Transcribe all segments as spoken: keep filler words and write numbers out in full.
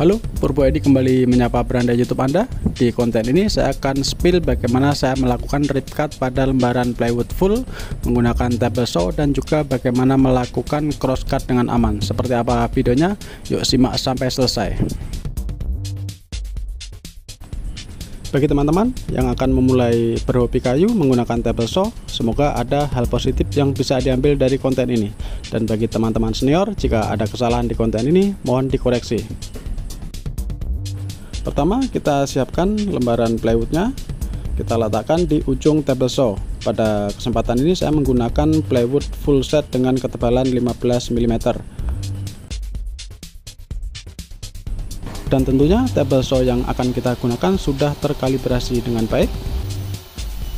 Halo, Purbo Eddy kembali menyapa beranda YouTube Anda. Di konten ini saya akan spill bagaimana saya melakukan rip cut pada lembaran plywood full menggunakan table saw dan juga bagaimana melakukan cross cut dengan aman. Seperti apa videonya? Yuk simak sampai selesai. Bagi teman-teman yang akan memulai berhobi kayu menggunakan table saw, semoga ada hal positif yang bisa diambil dari konten ini. Dan bagi teman-teman senior, jika ada kesalahan di konten ini, mohon dikoreksi. Pertama, kita siapkan lembaran plywoodnya. Kita letakkan di ujung table saw. Pada kesempatan ini saya menggunakan plywood full set dengan ketebalan lima belas milimeter. Dan tentunya table saw yang akan kita gunakan sudah terkalibrasi dengan baik.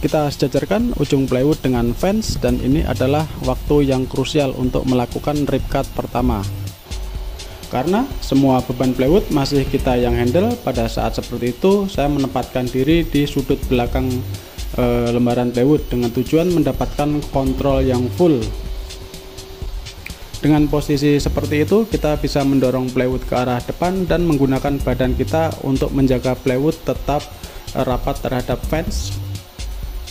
Kita sejajarkan ujung plywood dengan fence, dan ini adalah waktu yang krusial untuk melakukan rip cut pertama. Karena semua beban plywood masih kita yang handle, pada saat seperti itu saya menempatkan diri di sudut belakang e, lembaran plywood dengan tujuan mendapatkan kontrol yang full. Dengan posisi seperti itu kita bisa mendorong plywood ke arah depan dan menggunakan badan kita untuk menjaga plywood tetap rapat terhadap fence.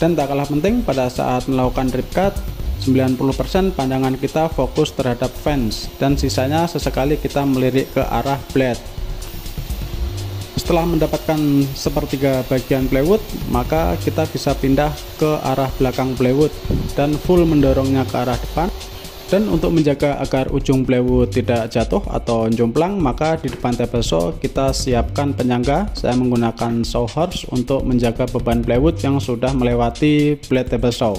Dan tak kalah penting, pada saat melakukan rip cut sembilan puluh persen pandangan kita fokus terhadap fence dan sisanya sesekali kita melirik ke arah blade. Setelah mendapatkan sepertiga bagian plywood, maka kita bisa pindah ke arah belakang plywood dan full mendorongnya ke arah depan. Dan untuk menjaga agar ujung plywood tidak jatuh atau jomplang, maka di depan table saw kita siapkan penyangga. Saya menggunakan saw horse untuk menjaga beban plywood yang sudah melewati blade table saw.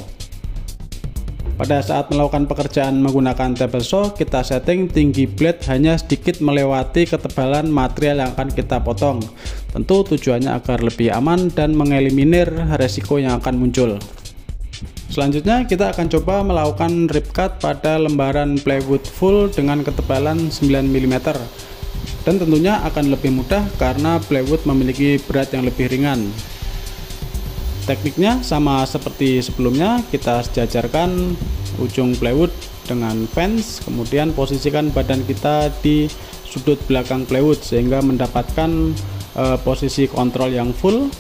Pada saat melakukan pekerjaan menggunakan table saw, kita setting tinggi blade hanya sedikit melewati ketebalan material yang akan kita potong. Tentu tujuannya agar lebih aman dan mengeliminir resiko yang akan muncul. Selanjutnya kita akan coba melakukan rip cut pada lembaran plywood full dengan ketebalan sembilan milimeter. Dan tentunya akan lebih mudah karena plywood memiliki berat yang lebih ringan. Tekniknya sama seperti sebelumnya, kita sejajarkan ujung plywood dengan fence, kemudian posisikan badan kita di sudut belakang plywood sehingga mendapatkan e, posisi kontrol yang full.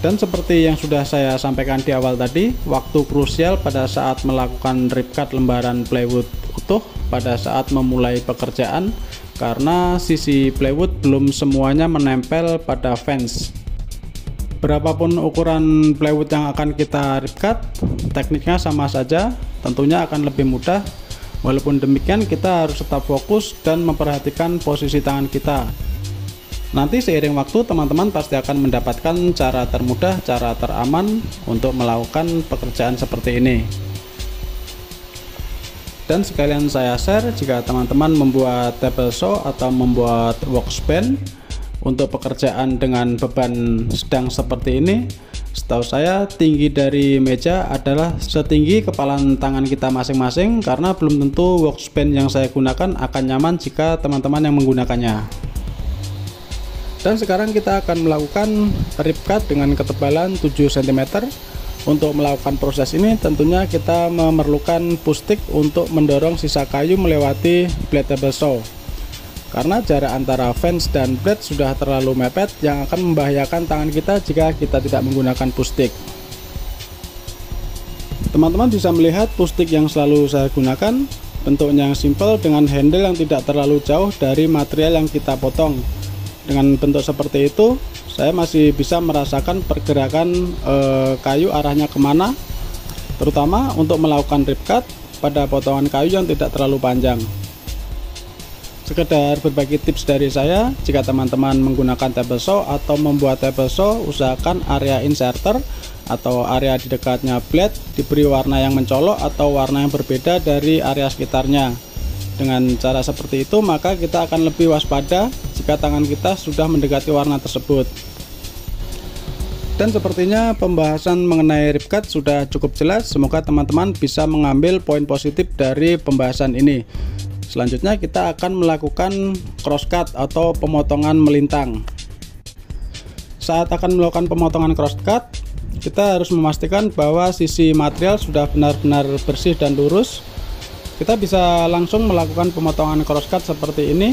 Dan seperti yang sudah saya sampaikan di awal tadi, waktu krusial pada saat melakukan rip cut lembaran plywood utuh pada saat memulai pekerjaan, karena sisi plywood belum semuanya menempel pada fence. Berapapun ukuran plywood yang akan kita rip cut, tekniknya sama saja, tentunya akan lebih mudah. Walaupun demikian kita harus tetap fokus dan memperhatikan posisi tangan kita. Nanti seiring waktu teman-teman pasti akan mendapatkan cara termudah, cara teraman untuk melakukan pekerjaan seperti ini. Dan sekalian saya share, jika teman-teman membuat table saw atau membuat workbench untuk pekerjaan dengan beban sedang seperti ini, setahu saya tinggi dari meja adalah setinggi kepalan tangan kita masing-masing, karena belum tentu workbench yang saya gunakan akan nyaman jika teman-teman yang menggunakannya. Dan sekarang kita akan melakukan rip cut dengan ketebalan tujuh sentimeter. Untuk melakukan proses ini tentunya kita memerlukan push stick untuk mendorong sisa kayu melewati blade table saw. Karena jarak antara fence dan blade sudah terlalu mepet yang akan membahayakan tangan kita jika kita tidak menggunakan push stick. Teman-teman bisa melihat push stick yang selalu saya gunakan, bentuknya yang simple dengan handle yang tidak terlalu jauh dari material yang kita potong. Dengan bentuk seperti itu saya masih bisa merasakan pergerakan eh, kayu arahnya kemana, terutama untuk melakukan rip cut pada potongan kayu yang tidak terlalu panjang. Sekedar berbagi tips dari saya, jika teman-teman menggunakan table saw atau membuat table saw, usahakan area inserter atau area di dekatnya blade diberi warna yang mencolok atau warna yang berbeda dari area sekitarnya. Dengan cara seperti itu maka kita akan lebih waspada jika tangan kita sudah mendekati warna tersebut. Dan sepertinya pembahasan mengenai rip cut sudah cukup jelas, semoga teman-teman bisa mengambil poin positif dari pembahasan ini. Selanjutnya kita akan melakukan cross cut atau pemotongan melintang. Saat akan melakukan pemotongan cross cut, kita harus memastikan bahwa sisi material sudah benar-benar bersih dan lurus. Kita bisa langsung melakukan pemotongan cross cut seperti ini.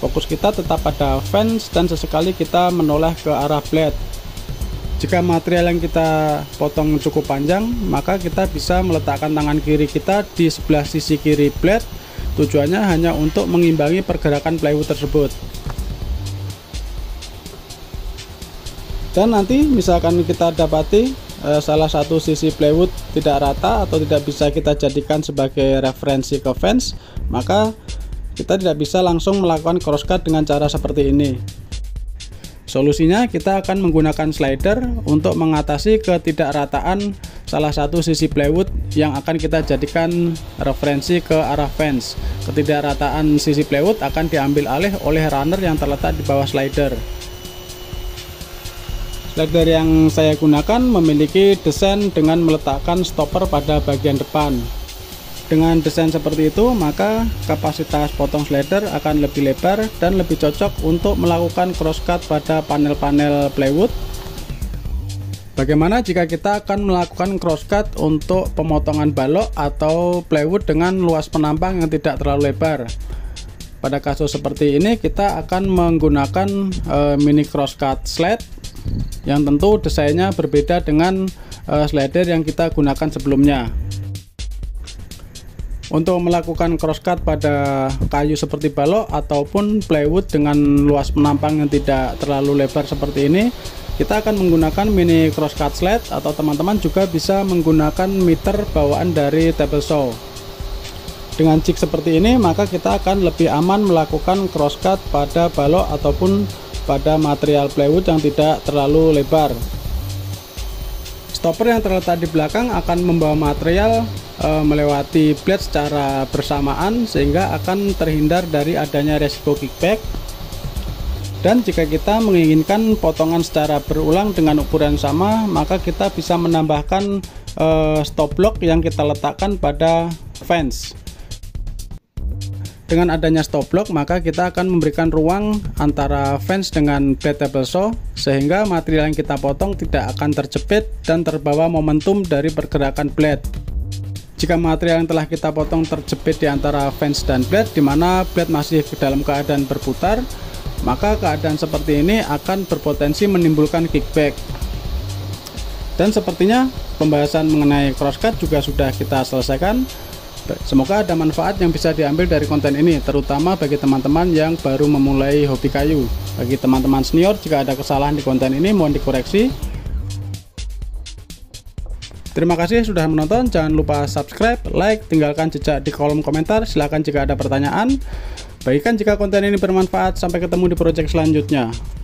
Fokus kita tetap pada fence dan sesekali kita menoleh ke arah blade. Jika material yang kita potong cukup panjang, maka kita bisa meletakkan tangan kiri kita di sebelah sisi kiri blade. Tujuannya hanya untuk mengimbangi pergerakan plywood tersebut. Dan nanti misalkan kita dapati e, salah satu sisi plywood tidak rata atau tidak bisa kita jadikan sebagai referensi ke fence, maka kita tidak bisa langsung melakukan cross cut dengan cara seperti ini. Solusinya, kita akan menggunakan slider untuk mengatasi ketidakrataan salah satu sisi plywood yang akan kita jadikan referensi ke arah fence. Ketidakrataan sisi plywood akan diambil alih oleh runner yang terletak di bawah slider. Slider yang saya gunakan memiliki desain dengan meletakkan stopper pada bagian depan. Dengan desain seperti itu, maka kapasitas potong slider akan lebih lebar dan lebih cocok untuk melakukan cross cut pada panel-panel plywood. Bagaimana jika kita akan melakukan cross cut untuk pemotongan balok atau plywood dengan luas penampang yang tidak terlalu lebar? Pada kasus seperti ini, kita akan menggunakan e, mini cross cut sled yang tentu desainnya berbeda dengan uh, slider yang kita gunakan sebelumnya. Untuk melakukan cross cut pada kayu seperti balok ataupun plywood dengan luas penampang yang tidak terlalu lebar seperti ini, kita akan menggunakan mini cross cut sled, atau teman-teman juga bisa menggunakan miter bawaan dari table saw. Dengan jig seperti ini, maka kita akan lebih aman melakukan cross cut pada balok ataupun pada material plywood yang tidak terlalu lebar. Stopper yang terletak di belakang akan membawa material e, melewati blade secara bersamaan, sehingga akan terhindar dari adanya resiko kickback. Dan jika kita menginginkan potongan secara berulang dengan ukuran sama, maka kita bisa menambahkan e, stop block yang kita letakkan pada fence. Dengan adanya stop block, maka kita akan memberikan ruang antara fence dengan blade table saw, sehingga material yang kita potong tidak akan terjepit dan terbawa momentum dari pergerakan blade. Jika material yang telah kita potong terjepit di antara fence dan blade, di mana blade masih dalam keadaan berputar, maka keadaan seperti ini akan berpotensi menimbulkan kickback. Dan sepertinya pembahasan mengenai cross cut juga sudah kita selesaikan. Semoga ada manfaat yang bisa diambil dari konten ini, terutama bagi teman-teman yang baru memulai hobi kayu. Bagi teman-teman senior, jika ada kesalahan di konten ini mohon dikoreksi. Terima kasih sudah menonton, jangan lupa subscribe, like, tinggalkan jejak di kolom komentar. Silahkan jika ada pertanyaan, bagikan jika konten ini bermanfaat. Sampai ketemu di proyek selanjutnya.